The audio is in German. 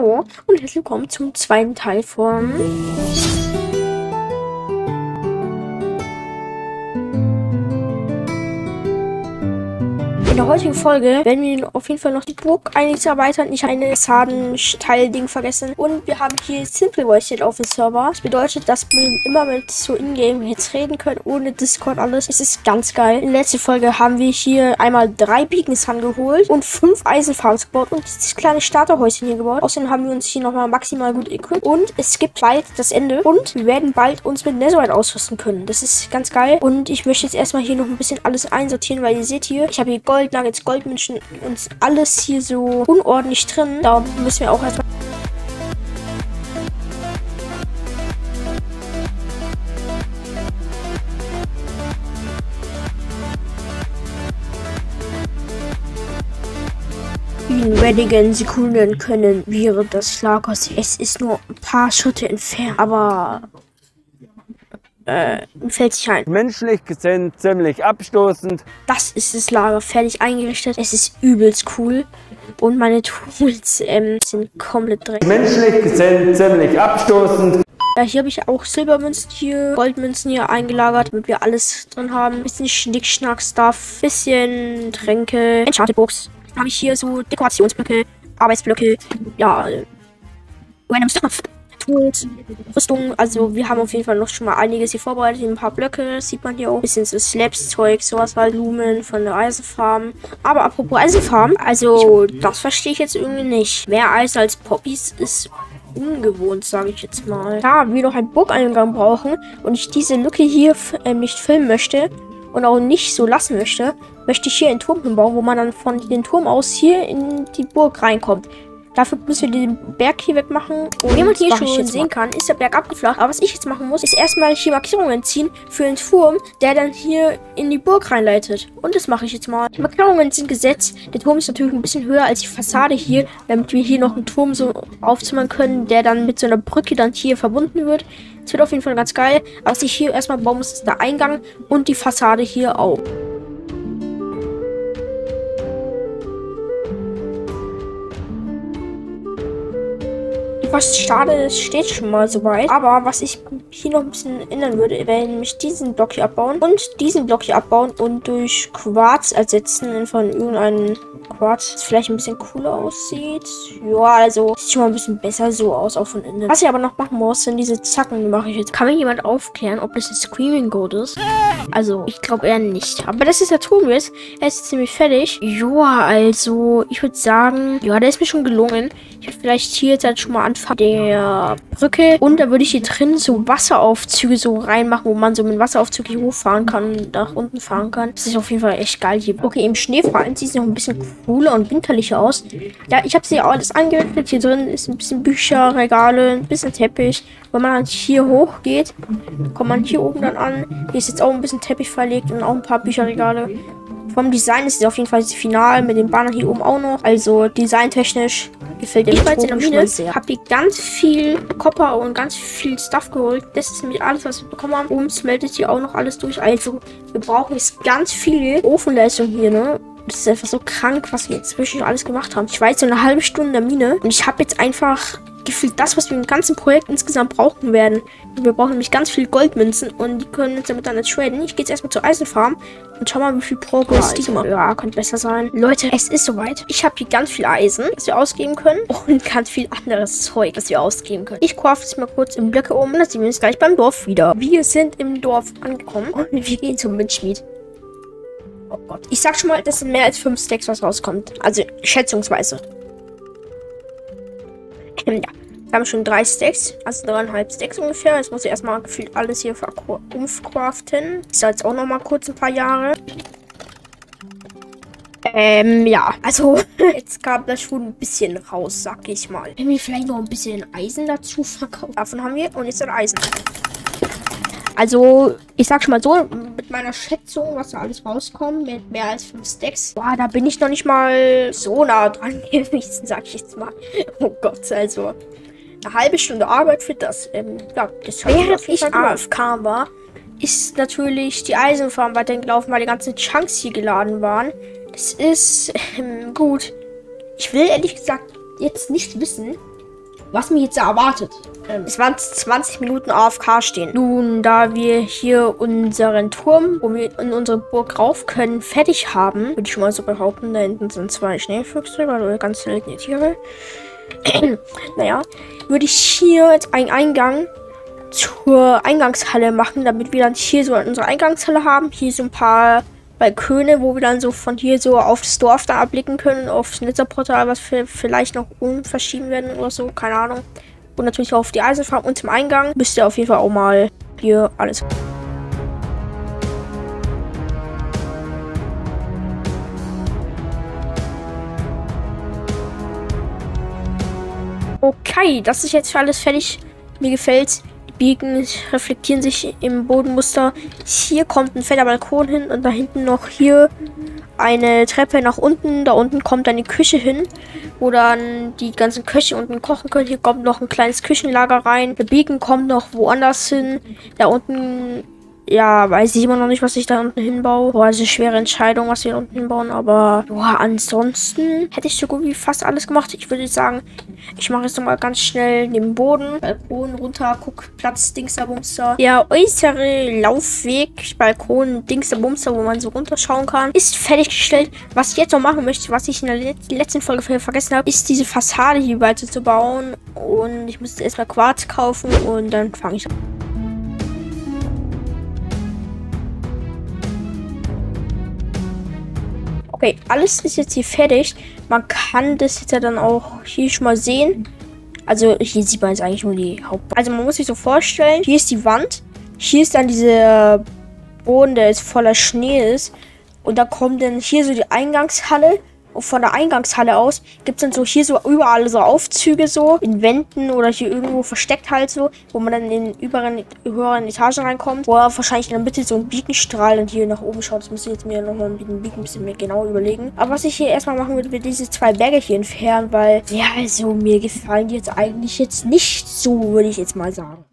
Hallo und herzlich willkommen zum zweiten Teil von In der heutigen Folge werden wir auf jeden Fall noch die Burg einiges erweitern. Ich habe ein Fassaden-Teil-Ding vergessen. Und wir haben hier Simple Voice auf dem Server. Das bedeutet, dass wir immer mit so Ingame-Hits reden können, ohne Discord alles. Es ist ganz geil. In der letzten Folge haben wir hier einmal 3 Beacons rangeholt und 5 Eisenfarms gebaut und dieses kleine Starterhäuschen hier gebaut. Außerdem haben wir uns hier nochmal maximal gut equipped. Und es gibt bald das Ende. Und wir werden bald uns mit Netherite ausrüsten können. Das ist ganz geil. Und ich möchte jetzt erstmal hier noch ein bisschen alles einsortieren, weil ihr seht hier, ich habe hier Gold, Nuggets, Goldmünzen und alles hier so unordentlich drin. Da müssen wir auch erstmal. In wenigen Sekunden können wir das Lager sehen. Es ist nur ein paar Schritte entfernt, aber fällt sich ein. Menschlich gesehen ziemlich abstoßend. Das ist das Lager fertig eingerichtet. Es ist übelst cool. Und meine Tools sind komplett dreckig. Menschlich gesehen ziemlich abstoßend. Ja, hier habe ich auch Silbermünzen hier, Goldmünzen hier eingelagert, damit wir alles drin haben. Bisschen Schnickschnack-Stuff, bisschen Tränke, Enchanted Box. Habe ich hier so Dekorationsblöcke, Arbeitsblöcke, ja, random Stuff. Rüstung, also wir haben auf jeden Fall noch schon mal einiges hier vorbereitet, ein paar Blöcke, sieht man hier auch, ein bisschen so Slabs-Zeug, sowas halt, Lumen von der Eisenfarm. Aber apropos Eisenfarm, also das verstehe ich jetzt irgendwie nicht. Mehr Eis als Poppies ist ungewohnt, sage ich jetzt mal. Da wir noch einen Burgeingang brauchen und ich diese Lücke hier nicht filmen möchte und auch nicht so lassen möchte, möchte ich hier einen Turm hinbauen, wo man dann von dem Turm aus hier in die Burg reinkommt. Dafür müssen wir den Berg hier wegmachen. Und wie man hier schon sehen kann, ist der Berg abgeflacht. Aber was ich jetzt machen muss, ist erstmal hier Markierungen ziehen für den Turm, der dann hier in die Burg reinleitet. Und das mache ich jetzt mal. Die Markierungen sind gesetzt. Der Turm ist natürlich ein bisschen höher als die Fassade hier, damit wir hier noch einen Turm so aufzimmern können, der dann mit so einer Brücke dann hier verbunden wird. Das wird auf jeden Fall ganz geil. Aber was ich hier erstmal bauen muss, ist der Eingang und die Fassade hier auch. Was schade ist, steht schon mal soweit. Aber was ich hier noch ein bisschen ändern würde, wäre nämlich diesen Block hier abbauen und diesen Block hier abbauen und durch Quarz ersetzen von irgendeinem Quarz, das vielleicht ein bisschen cooler aussieht. Ja, also sieht schon mal ein bisschen besser so aus, auch von innen. Was ich aber noch machen muss, sind diese Zacken, die mache ich jetzt. Kann mir jemand aufklären, ob das ein Screaming Goat ist? Also, ich glaube eher nicht. Aber das ist der Turm jetzt. Er ist ziemlich fertig. Joa, also, ich würde sagen, ja, der ist mir schon gelungen. Ich würde vielleicht hier jetzt halt schon mal anfangen der Brücke. Und da würde ich hier drin so Wasseraufzüge so reinmachen, wo man so mit Wasseraufzug hier hochfahren kann und nach unten fahren kann. Das ist auf jeden Fall echt geil hier. Okay, im Schneefallen sieht es noch ein bisschen cooler und winterlicher aus. Ja, ich habe sie auch alles angerichtet. Hier drin ist ein bisschen Bücher, Regale, ein bisschen Teppich. Wenn man hier hoch geht, kommt man hier oben dann an. Hier ist jetzt auch ein bisschen Teppich verlegt und auch ein paar Bücherregale. Vom Design ist es auf jeden Fall das Final mit dem Banner hier oben auch noch. Also designtechnisch gefällt mir jedenfalls in der Mine sehr. Hab hier ganz viel Copper und ganz viel Stuff geholt. Das ist nämlich alles, was wir bekommen haben. Oben smeltet hier auch noch alles durch. Also wir brauchen jetzt ganz viel Ofenleistung hier, ne? Das ist einfach so krank, was wir inzwischen alles gemacht haben. Ich war jetzt so eine halbe Stunde in der Mine und ich habe jetzt einfach gefühlt das, was wir im ganzen Projekt insgesamt brauchen werden. Wir brauchen nämlich ganz viel Goldmünzen und die können wir damit dann jetzt traden. Ich gehe jetzt erstmal zur Eisenfarm und schau mal, wie viel Progress die machen. Ja, könnte besser sein. Leute, es ist soweit. Ich habe hier ganz viel Eisen, das wir ausgeben können und ganz viel anderes Zeug, das wir ausgeben können. Ich craft jetzt mal kurz im Blöcke um und dann sehen wir uns gleich beim Dorf wieder. Wir sind im Dorf angekommen und wir gehen zum Windschmied. Oh Gott. Ich sag schon mal, das sind mehr als 5 Stacks, was rauskommt. Also schätzungsweise. Ja, wir haben schon 3 Stacks, also 3,5 Stacks ungefähr. Jetzt muss ich erstmal gefühlt alles hier umcraften. Ist jetzt auch noch mal kurz ein paar Jahre. Ja, also jetzt kam das schon ein bisschen raus, sag ich mal. Wenn wir vielleicht noch ein bisschen Eisen dazu verkaufen. Davon haben wir und jetzt ein Eisen. Also, ich sag schon mal so, mit meiner Schätzung, was da alles rauskommt, mit mehr als 5 Stacks. Boah, da bin ich noch nicht mal so nah dran gewesen, sag ich jetzt mal. Oh Gott, also, eine halbe Stunde Arbeit für das. Ja, das während ich AFK war, ist natürlich die Eisenfarm weitergelaufen, weil die ganzen Chunks hier geladen waren. Das ist, gut. Ich will ehrlich gesagt jetzt nicht wissen, was mir jetzt erwartet. Es waren 20 Minuten AFK stehen. Nun, da wir hier unseren Turm, wo wir in unsere Burg rauf können, fertig haben, würde ich mal so behaupten, da hinten sind 2 Schneefüchse, weil ganz seltene Tiere. Naja, würde ich hier jetzt einen Eingang zur Eingangshalle machen, damit wir dann hier so unsere Eingangshalle haben. Hier so ein paar Balkone, wo wir dann so von hier so aufs Dorf da erblicken können, aufs Netzerportal, was wir vielleicht noch umverschieben werden oder so, keine Ahnung. Und natürlich auf die Eisenbahn und zum Eingang müsst ihr auf jeden Fall auch mal hier alles. Okay, das ist jetzt für alles fertig. Mir gefällt's. Die Birken reflektieren sich im Bodenmuster. Hier kommt ein fetter Balkon hin und da hinten noch hier eine Treppe nach unten. Da unten kommt dann die Küche hin, wo dann die ganzen Köche unten kochen können. Hier kommt noch ein kleines Küchenlager rein. Der Birken kommt noch woanders hin. Da unten, ja, weiß ich immer noch nicht, was ich da unten hinbaue. Boah, das ist eine schwere Entscheidung, was wir da unten hinbauen. Aber, boah, ansonsten hätte ich so gut wie fast alles gemacht. Ich würde sagen, ich mache jetzt nochmal ganz schnell den Boden. Balkon runter, guck, Platz, Dingsterbumster. Der äußere Laufweg, Balkon, Dingsterbumster, wo man so runterschauen kann, ist fertiggestellt. Was ich jetzt noch machen möchte, was ich in der letzten Folge vergessen habe, ist diese Fassade hier weiter zu bauen. Und ich muss erstmal Quarz kaufen und dann fange ich an. Okay, alles ist jetzt hier fertig. Man kann das jetzt ja dann auch hier schon mal sehen. Also hier sieht man jetzt eigentlich nur die Hauptbahn. Also man muss sich so vorstellen, hier ist die Wand. Hier ist dann dieser Boden, der jetzt voller Schnee ist. Und da kommt dann hier so die Eingangshalle. Und von der Eingangshalle aus gibt es dann so hier so überall so Aufzüge so. In Wänden oder hier irgendwo versteckt halt so. Wo man dann in den höheren Etagen reinkommt. Wo wahrscheinlich in der Mitte so ein Birkenstrahl und hier nach oben schaut. Das muss ich jetzt mir nochmal mit den Birken ein bisschen mehr genau überlegen. Aber was ich hier erstmal machen würde, wäre diese 2 Berge hier entfernen. Weil, ja, also mir gefallen die jetzt eigentlich jetzt nicht so, würde ich jetzt mal sagen.